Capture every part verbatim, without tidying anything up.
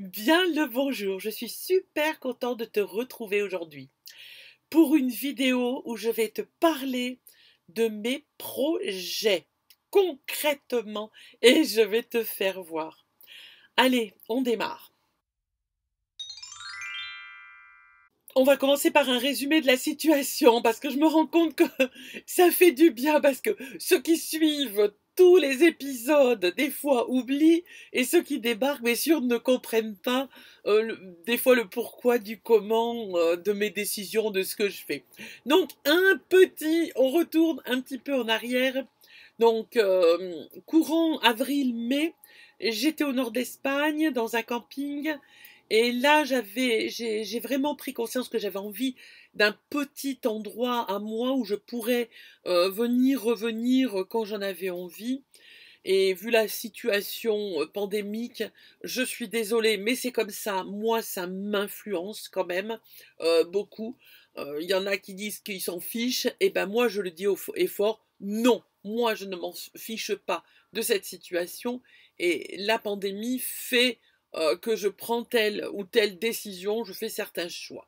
Bien le bonjour, je suis super contente de te retrouver aujourd'hui pour une vidéo où je vais te parler de mes projets concrètement et je vais te faire voir. Allez, on démarre. On va commencer par un résumé de la situation parce que je me rends compte que ça fait du bien parce que ceux qui suivent tous les épisodes, des fois, oublient, et ceux qui débarquent, bien sûr, ne comprennent pas, euh, le, des fois, le pourquoi du comment, euh, de mes décisions, de ce que je fais. Donc, un petit, on retourne un petit peu en arrière. Donc, euh, courant avril-mai, j'étais au nord d'Espagne, dans un camping, et là, j'avais, j'ai, j'ai vraiment pris conscience que j'avais envie d'un petit endroit à moi où je pourrais euh, venir, revenir quand j'en avais envie. Et vu la situation pandémique, je suis désolée, mais c'est comme ça. Moi, ça m'influence quand même euh, beaucoup. Euh, y en a qui disent qu'ils s'en fichent. Et ben moi, je le dis au fort, non, moi, je ne m'en fiche pas de cette situation. Et la pandémie fait euh, que je prends telle ou telle décision, je fais certains choix.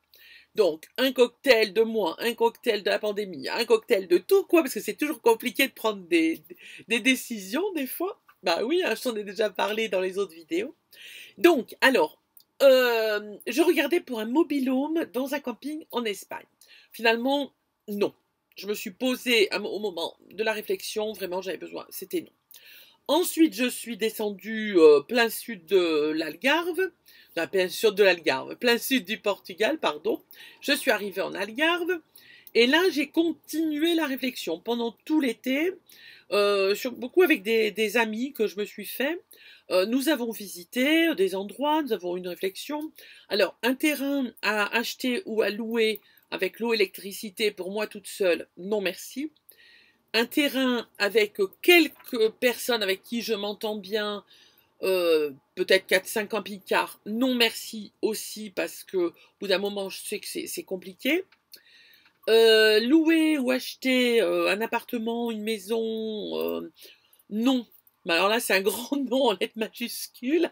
Donc, un cocktail de moi, un cocktail de la pandémie, un cocktail de tout, quoi, parce que c'est toujours compliqué de prendre des, des décisions, des fois. Bah oui, hein, je t'en ai déjà parlé dans les autres vidéos. Donc, alors, euh, je regardais pour un mobilhome dans un camping en Espagne. Finalement, non. Je me suis posée à, au moment de la réflexion, vraiment, j'avais besoin, c'était non. Ensuite, je suis descendue euh, plein sud de l'Algarve, la péninsule de l'Algarve, plein sud du Portugal, pardon. Je suis arrivée en Algarve et là, j'ai continué la réflexion pendant tout l'été, euh, beaucoup avec des, des amis que je me suis fait. Euh, nous avons visité des endroits, nous avons une réflexion. Alors, un terrain à acheter ou à louer avec l'eau, électricité pour moi toute seule, non merci. Un terrain avec quelques personnes avec qui je m'entends bien, euh, peut-être quatre cinq camping-cars, non merci aussi parce que au bout d'un moment je sais que c'est compliqué. Euh, louer ou acheter euh, un appartement, une maison, euh, non. Mais alors là c'est un grand non en lettres majuscules.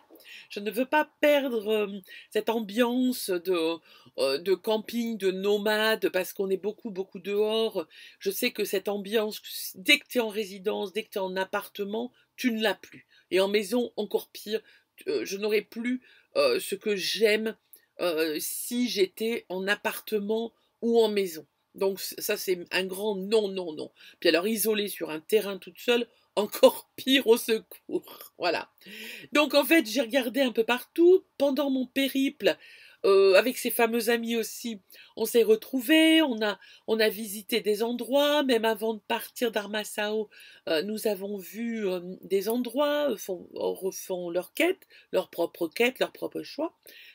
Je ne veux pas perdre euh, cette ambiance de, euh, de camping, de nomade, parce qu'on est beaucoup, beaucoup dehors. Je sais que cette ambiance, dès que tu es en résidence, dès que tu es en appartement, tu ne l'as plus. Et en maison, encore pire, euh, je n'aurais plus euh, ce que j'aime euh, si j'étais en appartement ou en maison. Donc ça, c'est un grand non, non, non. Puis alors, isolée sur un terrain toute seule, encore pire, au secours, voilà. Donc en fait, j'ai regardé un peu partout. Pendant mon périple, euh, avec ces fameux amis aussi, on s'est retrouvés, on a, on a visité des endroits, même avant de partir d'Armaçao, euh, nous avons vu euh, des endroits, font, refont leur quête, leur propre quête, leur propre choix,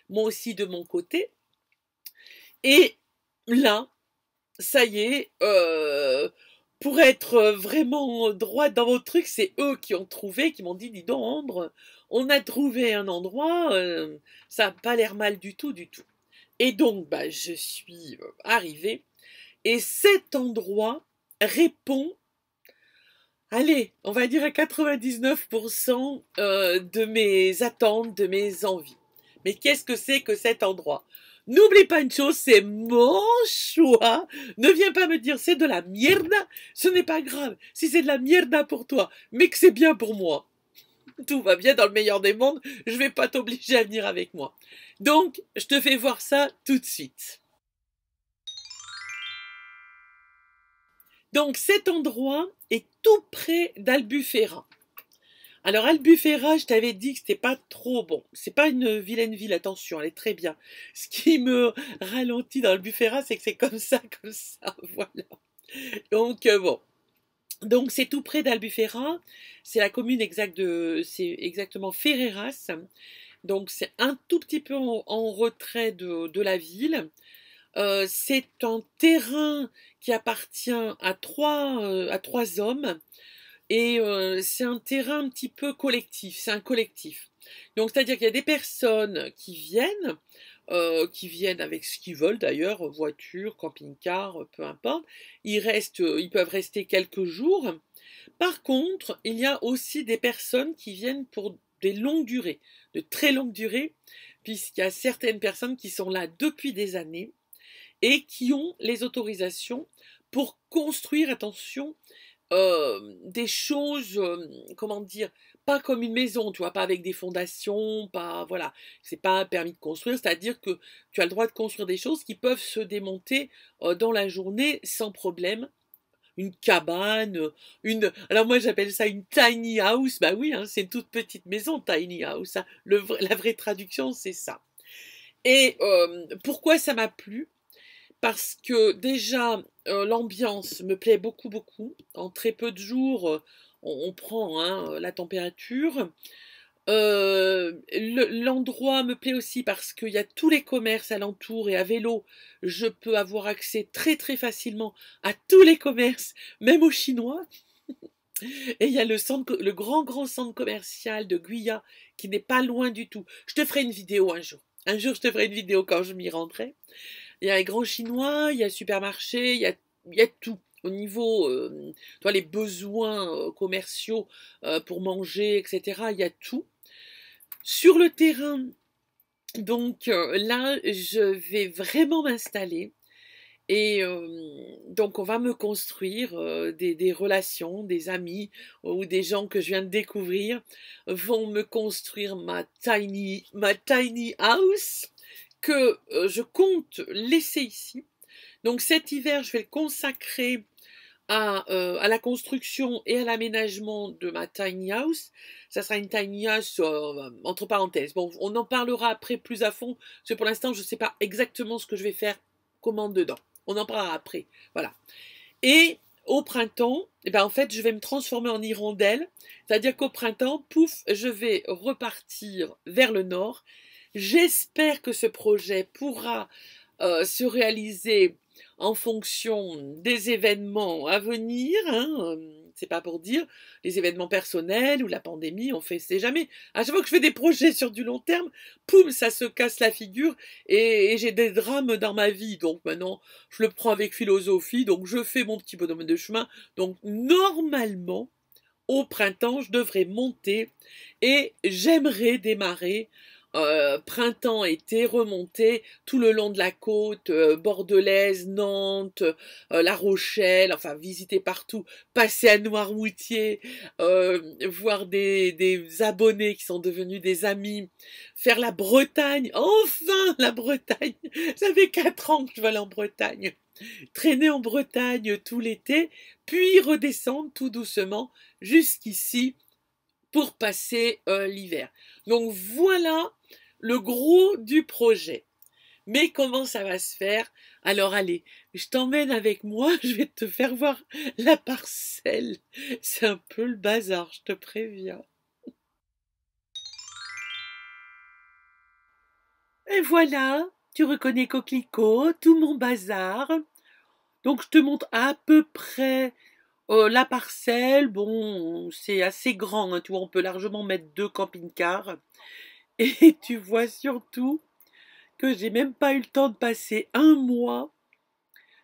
moi aussi de mon côté. Et là, ça y est, euh, pour être vraiment droite dans votre truc, c'est eux qui ont trouvé, qui m'ont dit, dis donc Ambre, on a trouvé un endroit, euh, ça n'a pas l'air mal du tout, du tout. Et donc, bah, je suis arrivée, et cet endroit répond, allez, on va dire à quatre-vingt-dix-neuf pour cent euh, de mes attentes, de mes envies. Mais qu'est-ce que c'est que cet endroit ? N'oublie pas une chose, c'est mon choix. Ne viens pas me dire c'est de la merde. Ce n'est pas grave si c'est de la merde pour toi, mais que c'est bien pour moi. Tout va bien dans le meilleur des mondes. Je ne vais pas t'obliger à venir avec moi. Donc, je te fais voir ça tout de suite. Donc, cet endroit est tout près d'Albufeira. Alors Albufeira, je t'avais dit que c'était pas trop bon. C'est pas une vilaine ville, attention, elle est très bien. Ce qui me ralentit dans Albufeira, c'est que c'est comme ça, comme ça, voilà. Donc euh, bon, donc c'est tout près d'Albufeira. C'est la commune exacte de, c'est exactement Ferreras. Donc c'est un tout petit peu en, en retrait de, de la ville. Euh, c'est un terrain qui appartient à trois, euh, à trois hommes. Et euh, c'est un terrain un petit peu collectif, c'est un collectif. Donc c'est-à-dire qu'il y a des personnes qui viennent, euh, qui viennent avec ce qu'ils veulent d'ailleurs, voiture, camping-car, peu importe. Ils restent, ils peuvent rester quelques jours. Par contre, il y a aussi des personnes qui viennent pour des longues durées, de très longues durées, puisqu'il y a certaines personnes qui sont là depuis des années et qui ont les autorisations pour construire, attention, euh, des choses, euh, comment dire, pas comme une maison, tu vois, pas avec des fondations, pas, voilà, c'est pas un permis de construire, c'est-à-dire que tu as le droit de construire des choses qui peuvent se démonter euh, dans la journée sans problème. Une cabane, une... Alors moi j'appelle ça une tiny house, bah oui, hein, c'est une toute petite maison, tiny house, hein. Le, la vraie traduction c'est ça. Et euh, pourquoi ça m'a plu? Parce que déjà, euh, l'ambiance me plaît beaucoup, beaucoup. En très peu de jours, on, on prend hein, la température. Euh, l'endroit me plaît aussi parce qu'il y a tous les commerces alentour et à vélo je peux avoir accès très très facilement à tous les commerces, même aux Chinois. Et il y a le, centre, le grand grand centre commercial de Guya qui n'est pas loin du tout. Je te ferai une vidéo un jour, un jour je te ferai une vidéo quand je m'y rendrai. Il y a les grands Chinois, il y a le supermarché, il y a, il y a tout. Au niveau, euh, toi, les besoins commerciaux euh, pour manger, et cetera, il y a tout. Sur le terrain, donc euh, là, je vais vraiment m'installer et euh, donc on va me construire euh, des, des relations, des amis ou des gens que je viens de découvrir vont me construire ma tiny, ma tiny house que euh, je compte laisser ici. Donc cet hiver, je vais le consacrer à, euh, à la construction et à l'aménagement de ma tiny house. Ça sera une tiny house euh, entre parenthèses. Bon, on en parlera après plus à fond, parce que pour l'instant, je ne sais pas exactement ce que je vais faire, comment dedans. On en parlera après, voilà. Et au printemps, eh ben, en fait, je vais me transformer en hirondelle. C'est-à-dire qu'au printemps, pouf, je vais repartir vers le nord. J'espère que ce projet pourra euh, se réaliser en fonction des événements à venir, hein, c'est pas pour dire, les événements personnels ou la pandémie, on fait, c'est jamais. À chaque fois que je fais des projets sur du long terme, poum, ça se casse la figure et, et j'ai des drames dans ma vie. Donc maintenant, je le prends avec philosophie, donc je fais mon petit bonhomme de chemin. Donc normalement, au printemps, je devrais monter et j'aimerais démarrer Euh, printemps, été, remonter tout le long de la côte, euh, bordelaise, Nantes, euh, La Rochelle, enfin visiter partout, passer à Noirmoutier, euh, voir des, des abonnés qui sont devenus des amis, faire la Bretagne, enfin la Bretagne, ça fait quatre ans que je vais aller en Bretagne, traîner en Bretagne tout l'été, puis redescendre tout doucement jusqu'ici pour passer euh, l'hiver. Donc voilà le gros du projet. Mais comment ça va se faire? Alors allez, je t'emmène avec moi, je vais te faire voir la parcelle. C'est un peu le bazar, je te préviens. Et voilà, tu reconnais Coquelicot, tout mon bazar. Donc je te montre à peu près Euh, la parcelle, bon, c'est assez grand, hein, tu vois, on peut largement mettre deux camping-cars. Et tu vois surtout que j'ai même pas eu le temps de passer un mois,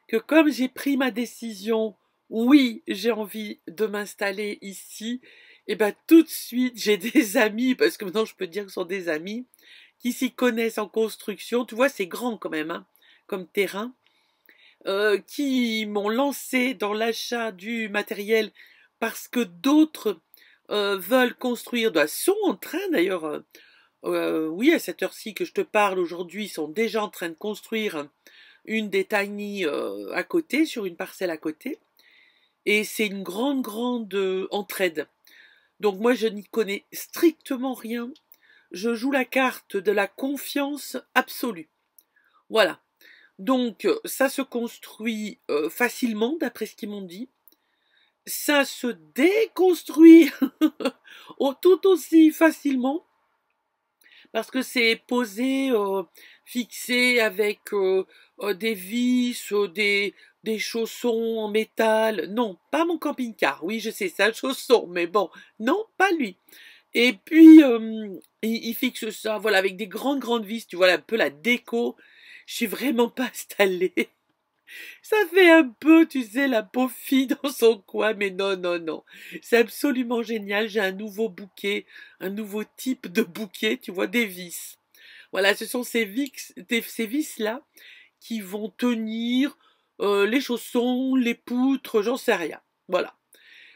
que comme j'ai pris ma décision, oui, j'ai envie de m'installer ici, et bien tout de suite, j'ai des amis, parce que maintenant je peux dire que ce sont des amis, qui s'y connaissent en construction. Tu vois, c'est grand quand même, hein, comme terrain. Euh, qui m'ont lancé dans l'achat du matériel parce que d'autres euh, veulent construire, sont en train d'ailleurs, euh, euh, oui à cette heure-ci que je te parle aujourd'hui, sont déjà en train de construire une des tiny euh, à côté, sur une parcelle à côté, et c'est une grande grande euh, entraide. Donc moi je n'y connais strictement rien, je joue la carte de la confiance absolue, voilà. Donc, ça se construit euh, facilement, d'après ce qu'ils m'ont dit. Ça se déconstruit tout aussi facilement, parce que c'est posé, euh, fixé avec euh, euh, des vis, euh, des, des chaussons en métal. Non, pas mon camping-car. Oui, je sais, c'est un chausson, mais bon, non, pas lui. Et puis, euh, il, il fixe ça, voilà, avec des grandes, grandes vis. Tu vois un peu la déco. Je suis vraiment pas installée. Ça fait un peu, tu sais, la pauvre fille dans son coin, mais non, non, non. C'est absolument génial. J'ai un nouveau bouquet, un nouveau type de bouquet, tu vois, des vis. Voilà, ce sont ces vices, ces vis-là qui vont tenir euh, les chaussons, les poutres, j'en sais rien. Voilà.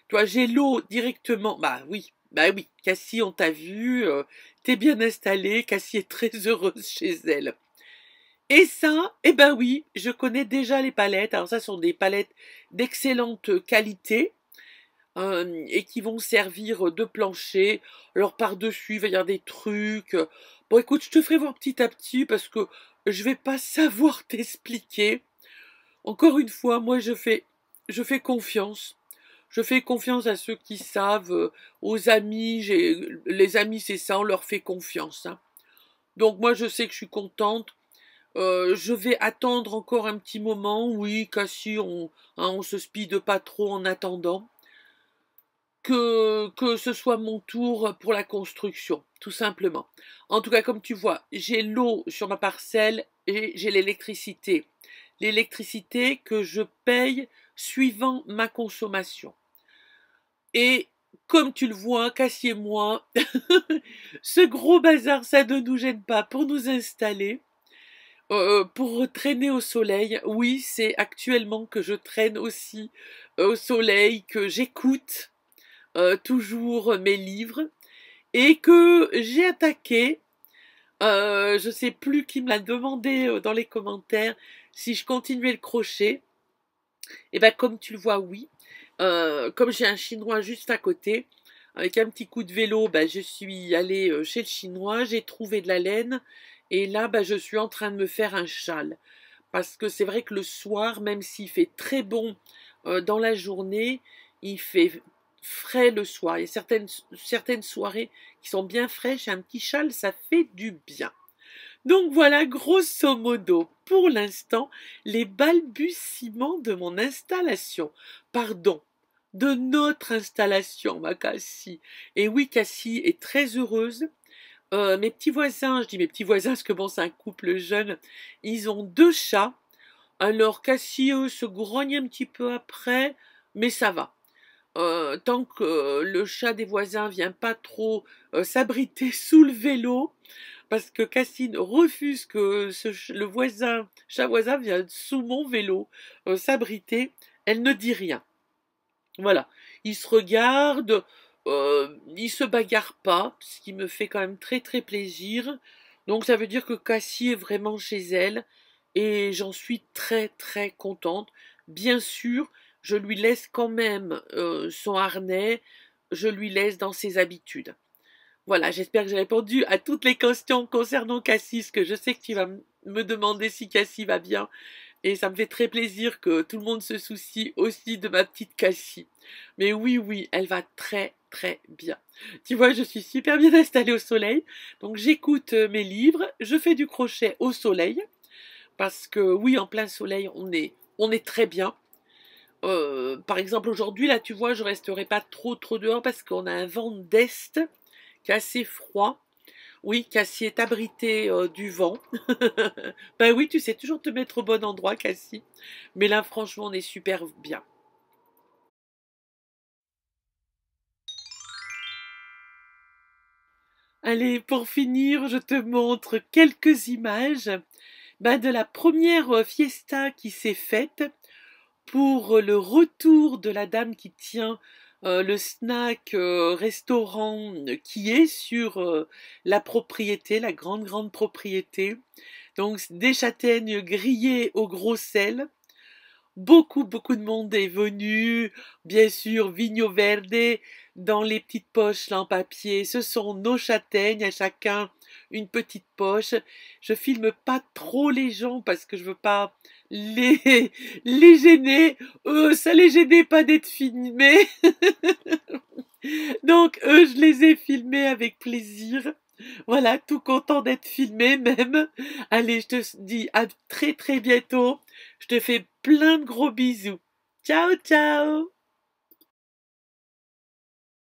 Tu vois, j'ai l'eau directement. Bah oui, bah oui, Cassie, on t'a vu, euh, t'es bien installée, Cassie est très heureuse chez elle. Et ça, eh ben oui, je connais déjà les palettes. Alors ça, sont des palettes d'excellente qualité euh, et qui vont servir de plancher. Alors par-dessus, il va y avoir des trucs. Bon, écoute, je te ferai voir petit à petit parce que je vais pas savoir t'expliquer. Encore une fois, moi, je fais, je fais confiance. Je fais confiance à ceux qui savent, aux amis. J'ai, les amis, c'est ça, on leur fait confiance. Hein. Donc moi, je sais que je suis contente. Euh, je vais attendre encore un petit moment, oui, Cassie, on, hein, on se speede pas trop en attendant, que, que ce soit mon tour pour la construction, tout simplement. En tout cas, comme tu vois, j'ai l'eau sur ma parcelle et j'ai l'électricité. L'électricité que je paye suivant ma consommation. Et comme tu le vois, Cassie et moi, ce gros bazar, ça ne nous gêne pas pour nous installer. Euh, pour traîner au soleil, oui, c'est actuellement que je traîne aussi euh, au soleil, que j'écoute euh, toujours mes livres et que j'ai attaqué, euh, je ne sais plus qui me l'a demandé euh, dans les commentaires, si je continuais le crochet, et bien comme tu le vois, oui, euh, comme j'ai un chinois juste à côté, avec un petit coup de vélo, ben, je suis allée euh, chez le chinois, j'ai trouvé de la laine. Et là, bah, je suis en train de me faire un châle. Parce que c'est vrai que le soir, même s'il fait très bon euh, dans la journée, il fait frais le soir. Il y a certaines, certaines soirées qui sont bien fraîches. Un petit châle, ça fait du bien. Donc voilà, grosso modo, pour l'instant, les balbutiements de mon installation. Pardon, de notre installation, ma Cassie. Et oui, Cassie est très heureuse. Euh, mes petits voisins, je dis mes petits voisins parce que bon, c'est un couple jeune, ils ont deux chats, alors Cassie, eux, se grogne un petit peu après, mais ça va. Euh, tant que euh, le chat des voisins vient pas trop euh, s'abriter sous le vélo, parce que Cassie refuse que ce ch le voisin, chat voisin vienne sous mon vélo euh, s'abriter, elle ne dit rien. Voilà, ils se regardent. Euh, ils se bagarrent pas, ce qui me fait quand même très très plaisir. Donc ça veut dire que Cassie est vraiment chez elle et j'en suis très très contente. Bien sûr, je lui laisse quand même euh, son harnais, je lui laisse dans ses habitudes. Voilà, j'espère que j'ai répondu à toutes les questions concernant Cassie, parce que je sais que tu vas me demander si Cassie va bien. Et ça me fait très plaisir que tout le monde se soucie aussi de ma petite Cassie. Mais oui, oui, elle va très très bien. Tu vois, je suis super bien installée au soleil. Donc j'écoute mes livres, je fais du crochet au soleil. Parce que oui, en plein soleil, on est, on est très bien. Euh, par exemple, aujourd'hui, là, tu vois, je ne resterai pas trop trop dehors parce qu'on a un vent d'est qui est assez froid. Oui, Cassie est abritée euh, du vent. Ben oui, tu sais toujours te mettre au bon endroit, Cassie. Mais là, franchement, on est super bien. Allez, pour finir, je te montre quelques images ben, de la première fiesta qui s'est faite pour le retour de la dame qui tient... Euh, le snack euh, restaurant qui est sur euh, la propriété, la grande grande propriété. Donc des châtaignes grillées au gros sel. Beaucoup beaucoup de monde est venu, bien sûr Vigno Verde dans les petites poches là en papier. Ce sont nos châtaignes, à chacun une petite poche. Je filme pas trop les gens parce que je veux pas Les, les gêner, eux, ça les gênait pas d'être filmés. Donc, eux, je les ai filmés avec plaisir. Voilà, tout content d'être filmé même. Allez, je te dis à très très bientôt. Je te fais plein de gros bisous. Ciao, ciao!